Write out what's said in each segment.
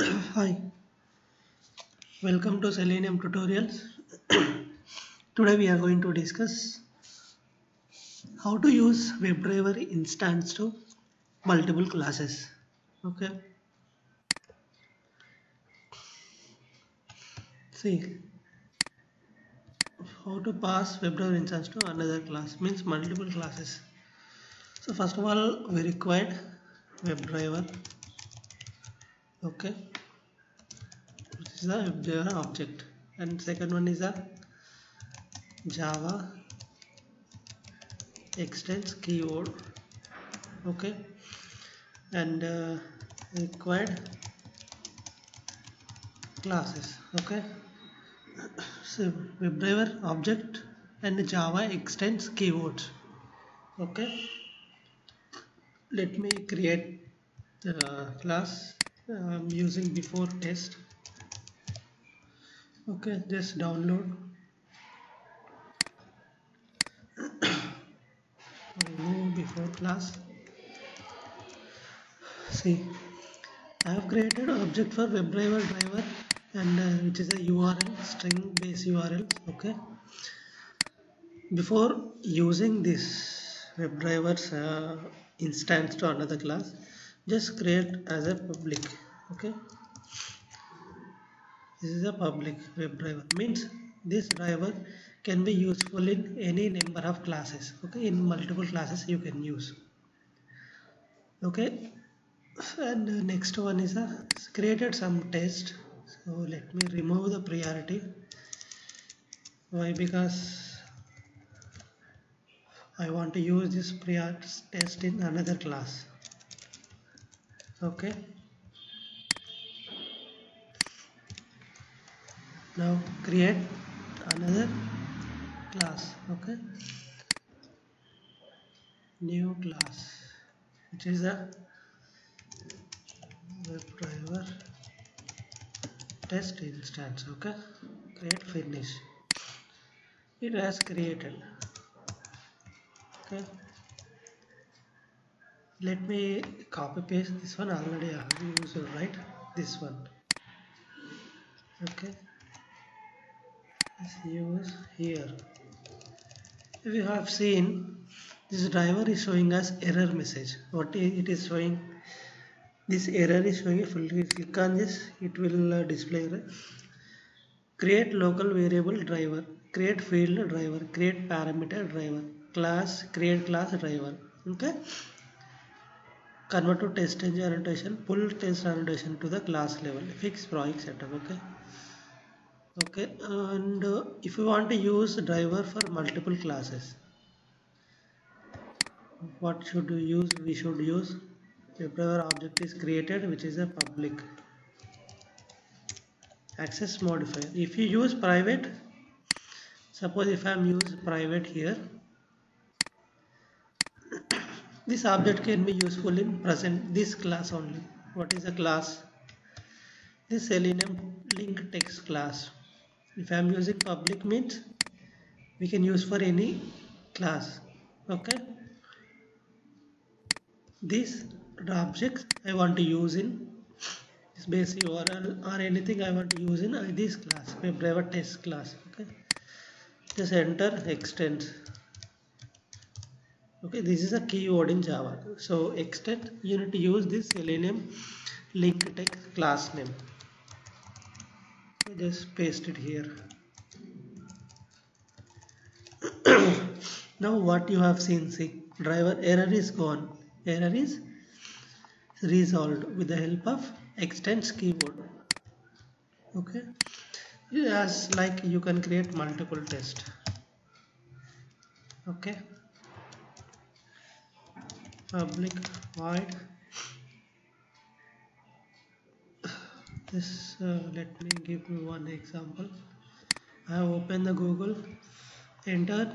Hi, welcome to Selenium tutorials. Today we are going to discuss how to use WebDriver instance to multiple classes. Okay, see how to pass WebDriver instance to another class, means multiple classes. So first of all, we required WebDriver. Okay, this is the WebDriver object, and second one is a Java extends keyword. Okay, and required classes. Okay, so WebDriver object and Java extends keyword. Okay, let me create the class I'm using before test. Okay, just download, remove before class. See, I have created an object for WebDriver driver, and which is a URL, string based URL. Okay, before using this WebDriver's instance to another class, just create as a public. Okay, this is a public WebDriver, means this driver can be useful in any number of classes. Okay, in multiple classes you can use. Okay, and the next one is a created some test. So let me remove the priority. Why? Because I want to use this priority test in another class. Okay, now create another class. Okay, new class, which is a WebDriver test instance. Okay, create, finish. It has created. Okay, let me copy paste this one. Already I have used, right? This one. Okay, let's use here. If you have seen, this driver is showing us error message. What it is showing? This error is showing. If you click on this, it will display error. Create local variable driver, create field driver, create parameter driver, class, create class driver. Okay, convert to TestNG annotation, pull test annotation to the class level, fix project setup. Okay, okay, and if you want to use driver for multiple classes, what should we use? We should use WebDriver object is created, which is a public access modifier. If you use private, suppose if I am use private here, this object can be useful in present this class only. What is the class? This Selenium link text class. If I am using public, means we can use for any class. Okay, this object I want to use in this base URL or anything I want to use in this class, WebDriver test class. Okay, just enter extends. Okay, this is a keyword in Java, so extend, you need to use this Selenium link text class name. Okay, just paste it here. Now what you have seen, see, driver error is gone, error is resolved with the help of extends keyword. Okay, just like you can create multiple tests. Okay, public void this. Let me give you one example. I have opened the Google, enter,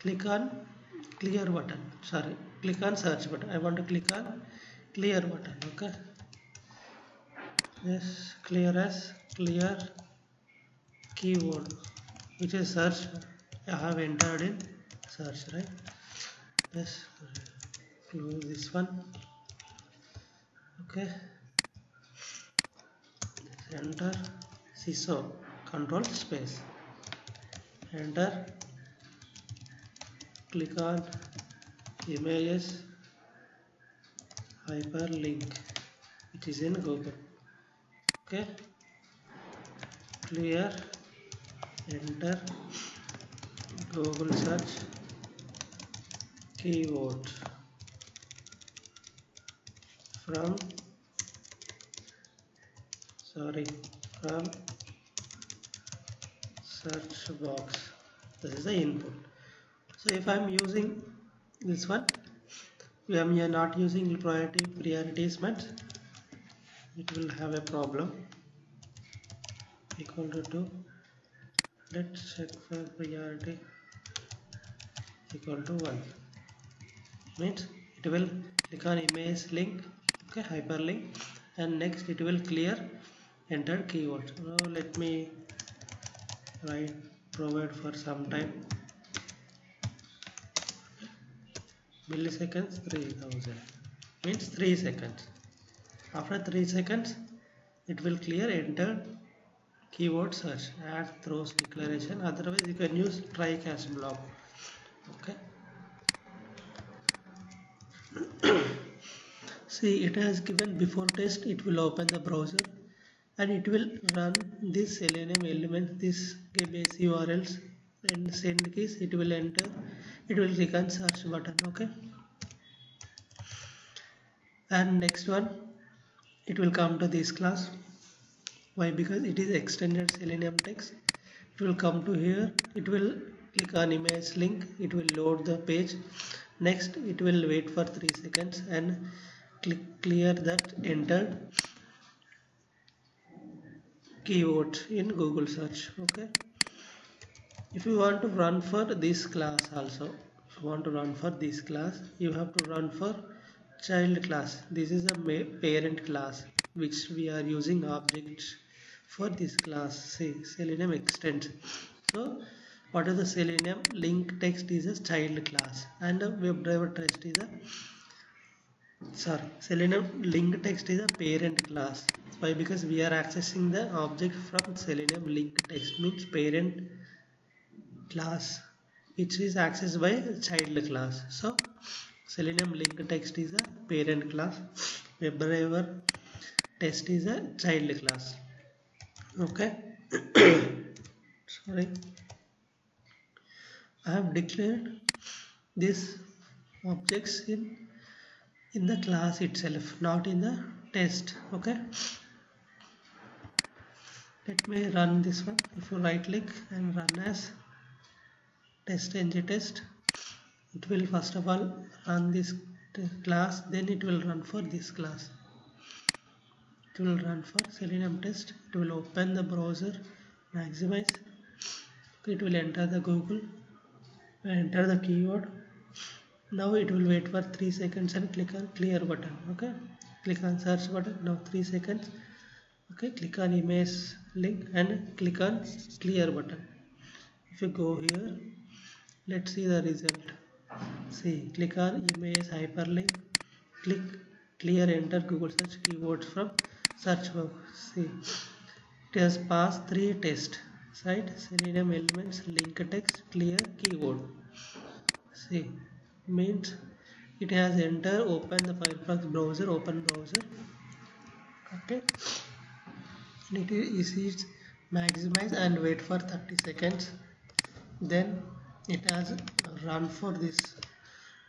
click on clear button, sorry, click on search button. I want to click on clear button. Okay, yes, clear as clear keyword, which is search. I have entered in search, right? Yes, close this one. Okay, enter CISO, control space, enter, click on images hyperlink which is in Google. Okay, clear, enter Google search keyword from search box. This is the input. So if I am using this one, we are not using prioritization, it will have a problem. Equal to 2. Let's check for priority equal to 1. Means it will click on image link, okay, hyperlink, and next it will clear enter keyword. Now let me write provide for some time. Milliseconds 3000 means 3 seconds. After 3 seconds, it will clear enter keyword search, add throws declaration. Otherwise, you can use try catch block. Okay. See, it has given before test. It will open the browser and it will run this Selenium element, this base URLs and send keys. It will enter. It will click on search button, okay, and next one it will come to this class. Why? Because it is extended Selenium text. It will come to here, it will click on image link, it will load the page. Next it will wait for 3 seconds and click clear that entered keyword in Google search, okay. If you want to run for this class also, if you want to run for this class, you have to run for child class. This is a parent class which we are using objects for this class. See, Selenium extends. So what is the Selenium link text is a child class, and a WebDriver text is a Selenium link text is a parent class. Why? Because we are accessing the object from Selenium link text, means parent class, which is accessed by child class. So Selenium link text is a parent class, WebDriver test is a child class, okay. Sorry, I have declared these objects in the class itself, not in the test, okay. Let me run this one. If you right click and run as TestNG test, it will first of all run this class, then it will run for this class. It will run for Selenium test, it will open the browser, maximize, it will enter the Google, enter the keyword. Now it will wait for 3 seconds and click on clear button, okay. Click on search button, now 3 seconds, okay. Click on image link and click on clear button. If you go here, let's see the result. See, click on image hyperlink, click clear enter Google search keywords from search box. See, it has passed 3 tests, right? Selenium elements, link text, clear keyword. See, means it has entered, open the Firefox browser, open browser, okay, and it is maximize and wait for 30 seconds. Then it has run for this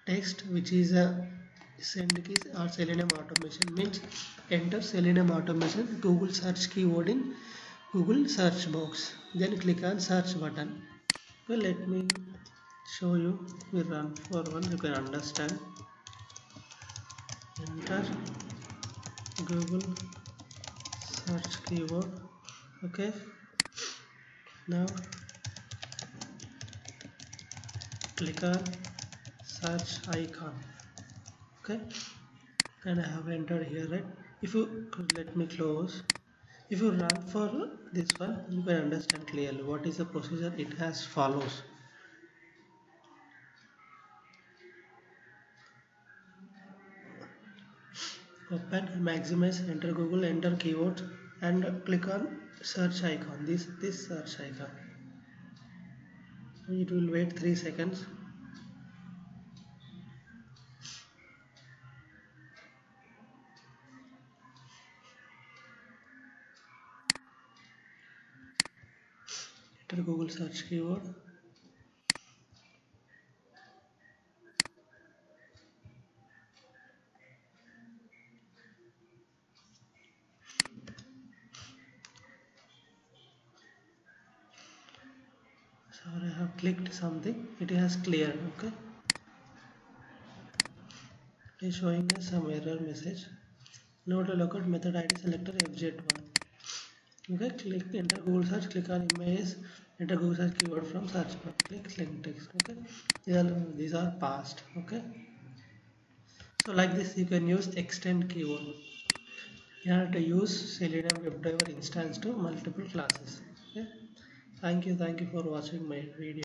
text which is a send keys or Selenium automation, means enter Selenium automation Google search keyword in Google search box, then click on search button. So let me show you. We run for one, you can understand. Enter Google search keyword, okay. Now click on search icon, okay, and I have entered here, right? If you let me close, if you run for this one, you can understand clearly what is the procedure. It has follows. Open, maximize, enter Google, enter keyword, and click on search icon, this search icon. It will wait 3 seconds. Enter Google search keyword. So I have clicked something, it has cleared. Okay, it is showing us some error message. Now to look at method ID selector FJ1. Okay, click enter Google search, click on images, enter Google search keyword from search bar, click select text. Okay, these are passed. Okay, so like this you can use extend keyword. You have to use Selenium WebDriver instance to multiple classes. Okay. Thank you for watching my video.